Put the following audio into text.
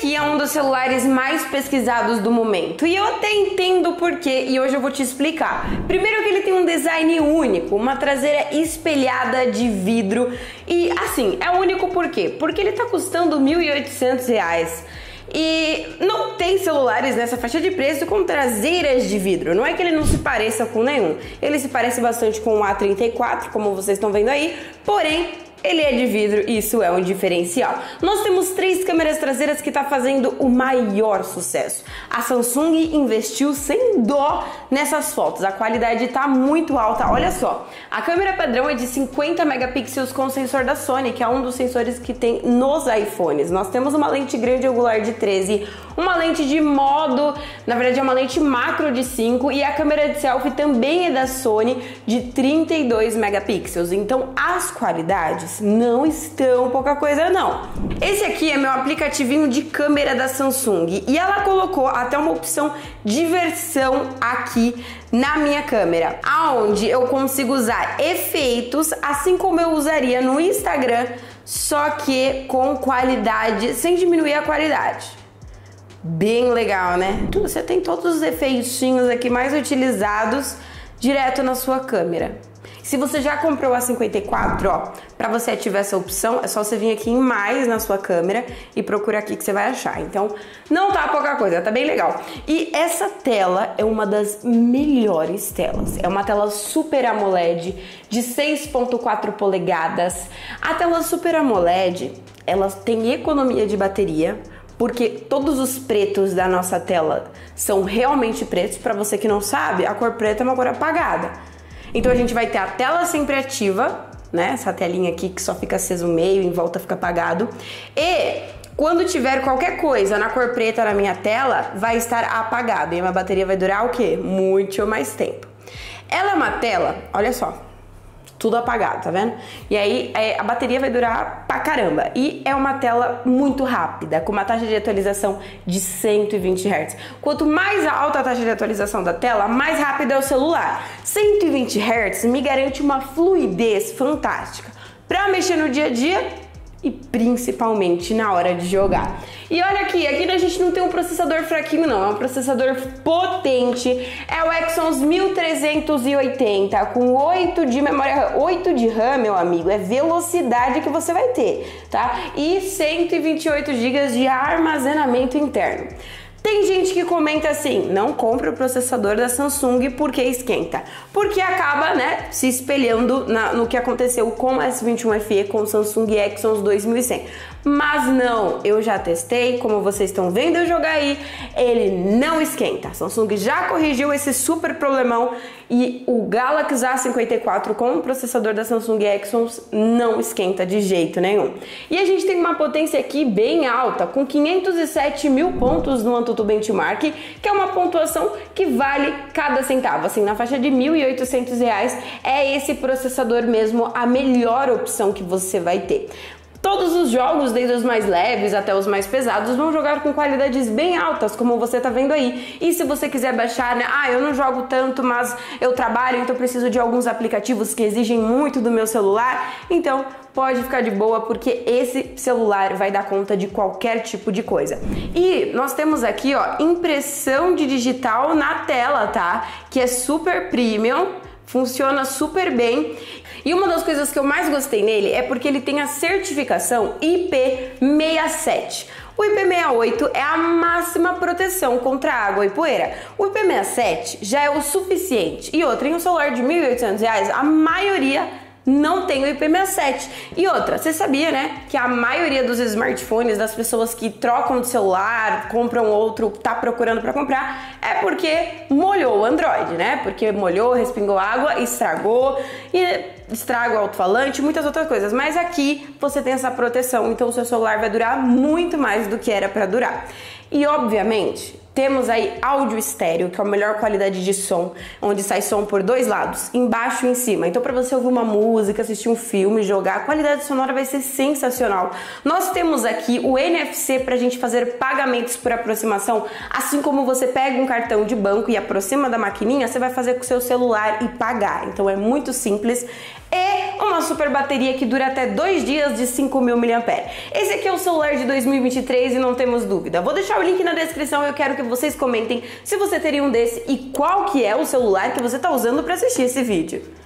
aqui é um dos celulares mais pesquisados do momento, e eu até entendo o porquê, e hoje eu vou te explicar. Primeiro que ele tem um design único, uma traseira espelhada de vidro, e assim, é único por quê? Porque ele tá custando R$ 1.800. E não tem celulares nessa faixa de preço com traseiras de vidro. Não é que ele não se pareça com nenhum. Ele se parece bastante com o A34, como vocês estão vendo aí. Porém, ele é de vidro e isso é um diferencial. Nós temos 3 câmeras traseiras que está fazendo o maior sucesso. A Samsung investiu sem dó nessas fotos. A qualidade está muito alta. Olha só, a câmera padrão é de 50 megapixels com o sensor da Sony, que é um dos sensores que tem nos iPhones. Nós temos uma lente grande angular de 13, uma lente de modo, na verdade é uma lente macro de 5, e a câmera de selfie também é da Sony de 32 megapixels. Então as qualidades não estão pouca coisa não. Esse aqui é meu aplicativinho de câmera da Samsung e ela colocou até uma opção diversão aqui na minha câmera, aonde eu consigo usar efeitos assim como eu usaria no Instagram, só que com qualidade, sem diminuir a qualidade. Bem legal, né? Você tem todos os efeitinhos aqui mais utilizados direto na sua câmera. Se você já comprou a A54, ó, pra você ativar essa opção, é só você vir aqui em mais na sua câmera e procurar aqui que você vai achar. Então, não tá pouca coisa, tá bem legal. E essa tela é uma das melhores telas. É uma tela Super AMOLED de 6.4 polegadas. A tela Super AMOLED, ela tem economia de bateria, porque todos os pretos da nossa tela são realmente pretos. Pra você que não sabe, a cor preta é uma cor apagada. Então a gente vai ter a tela sempre ativa, né? Essa telinha aqui que só fica acesa o meio, em volta fica apagado. E quando tiver qualquer coisa na cor preta na minha tela, vai estar apagado. E a minha bateria vai durar o quê? Muito mais tempo. Ela é uma tela, olha só, tudo apagado, tá vendo? E aí a bateria vai durar pra caramba. E é uma tela muito rápida, com uma taxa de atualização de 120 Hz. Quanto mais alta a taxa de atualização da tela, mais rápido é o celular. 120 Hz me garante uma fluidez fantástica pra mexer no dia a dia e principalmente na hora de jogar. E olha aqui, aqui a gente não tem um processador fraquinho não, é um processador potente, é o Exynos 1380 com 8 de memória, 8 de RAM, meu amigo, é velocidade que você vai ter, tá? E 128 GB de armazenamento interno. Tem gente que comenta assim, não compra o processador da Samsung porque esquenta. Porque acaba, né, se espelhando no que aconteceu com o S21 FE, com o Samsung Exynos 2100. Mas não, eu já testei, como vocês estão vendo eu jogar aí, ele não esquenta. A Samsung já corrigiu esse super problemão e o Galaxy A54 com o processador da Samsung Exynos não esquenta de jeito nenhum. E a gente tem uma potência aqui bem alta, com 507 mil pontos no Antutu Benchmark, que é uma pontuação que vale cada centavo. Assim, na faixa de R$ 1.800 é esse processador mesmo a melhor opção que você vai ter. Todos os jogos, desde os mais leves até os mais pesados, vão jogar com qualidades bem altas, como você tá vendo aí. E se você quiser baixar, né? Ah, eu não jogo tanto, mas eu trabalho, então eu preciso de alguns aplicativos que exigem muito do meu celular. Então, pode ficar de boa, porque esse celular vai dar conta de qualquer tipo de coisa. E nós temos aqui, ó, impressão de digital na tela, tá? Que é super premium, funciona super bem. E uma das coisas que eu mais gostei nele é porque ele tem a certificação IP67. O IP68 é a máxima proteção contra água e poeira. O IP67 já é o suficiente. E outra, em um celular de R$ 1.800, a maioria não tem o IP67. E outra, você sabia, né, que a maioria dos smartphones, das pessoas que trocam de celular, compram outro, tá procurando pra comprar, é porque molhou o Android, né? Porque molhou, respingou água, estragou, e estraga o alto-falante, muitas outras coisas. Mas aqui você tem essa proteção, então o seu celular vai durar muito mais do que era pra durar. E obviamente temos aí áudio estéreo, que é a melhor qualidade de som, onde sai som por dois lados, embaixo e em cima. Então pra você ouvir uma música, assistir um filme, jogar, a qualidade sonora vai ser sensacional. Nós temos aqui o NFC pra gente fazer pagamentos por aproximação, assim como você pega um cartão de banco e aproxima da maquininha, você vai fazer com o seu celular e pagar. Então é muito simples. E uma super bateria que dura até 2 dias de 5.000 mAh. Esse aqui é o celular de 2023 e não temos dúvida. Vou deixar o link na descrição e eu quero que vocês comentem se você teria um desse e qual que é o celular que você está usando para assistir esse vídeo.